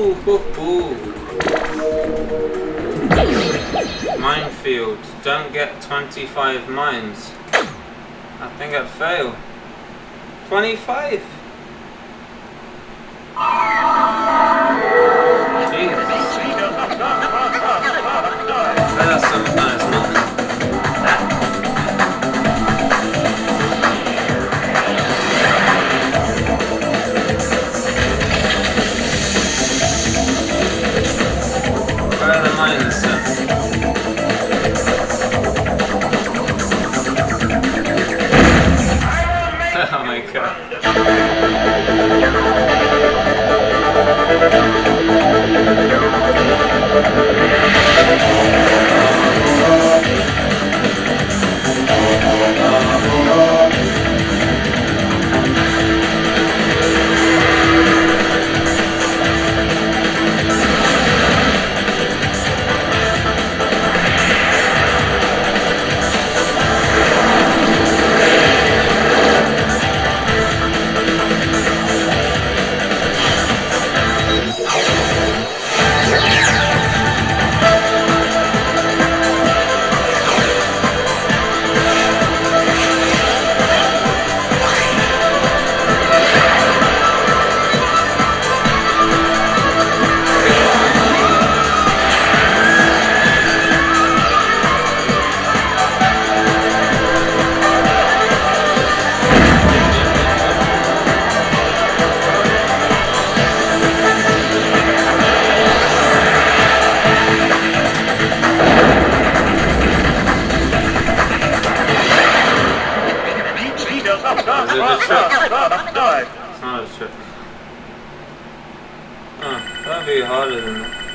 Ooh. Minefield. Don't get 25 mines. I think I failed. 25! It's not a trick. That'd be harder than that.